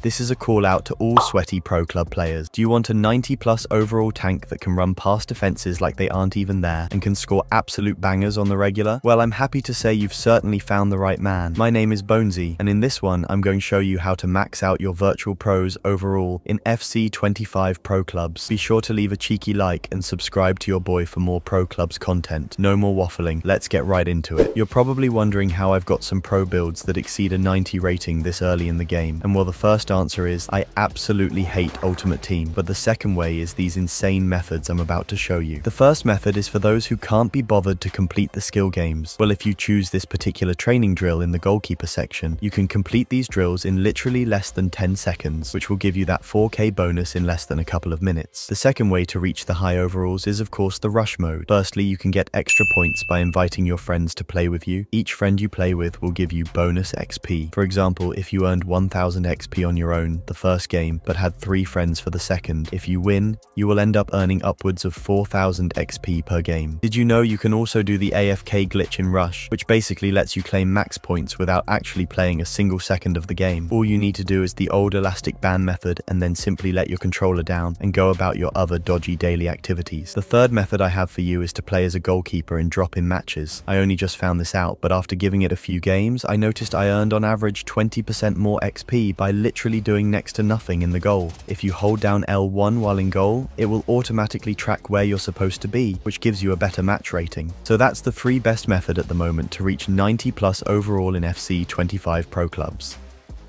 This is a call out to all sweaty Pro Club players. Do you want a 90+ overall tank that can run past defenses like they aren't even there and can score absolute bangers on the regular? Well, I'm happy to say you've certainly found the right man. My name is Bonesy, and in this one, I'm going to show you how to max out your virtual pros overall in FC 25 Pro Clubs. Be sure to leave a cheeky like and subscribe to your boy for more Pro Clubs content. No more waffling, let's get right into it. You're probably wondering how I've got some pro builds that exceed a 90 rating this early in the game, and well, the first answer is I absolutely hate Ultimate Team, but the second way is these insane methods I'm about to show you. The first method is for those who can't be bothered to complete the skill games. Well, if you choose this particular training drill in the goalkeeper section, you can complete these drills in literally less than 10 seconds, which will give you that 4K bonus in less than a couple of minutes. The second way to reach the high overalls is of course the rush mode. Firstly, you can get extra points by inviting your friends to play with you. Each friend you play with will give you bonus XP. For example, if you earned 1000 XP on your own the first game, but had 3 friends for the second, if you win, you will end up earning upwards of 4000 XP per game. Did you know you can also do the AFK glitch in Rush, which basically lets you claim max points without actually playing a single second of the game? All you need to do is the old elastic band method and then simply let your controller down and go about your other dodgy daily activities. The third method I have for you is to play as a goalkeeper and drop in matches. I only just found this out, but after giving it a few games, I noticed I earned on average 20% more XP by literally doing next to nothing in the goal. If you hold down L1 while in goal, it will automatically track where you're supposed to be, which gives you a better match rating. So that's the 3 best method at the moment to reach 90+ overall in FC 25 Pro Clubs.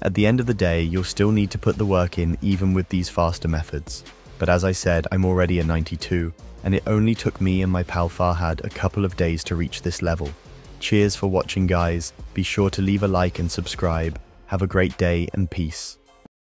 At the end of the day, you'll still need to put the work in even with these faster methods. But as I said, I'm already a 92, and it only took me and my pal Farhad a couple of days to reach this level. Cheers for watching, guys. Be sure to leave a like and subscribe. Have a great day and peace.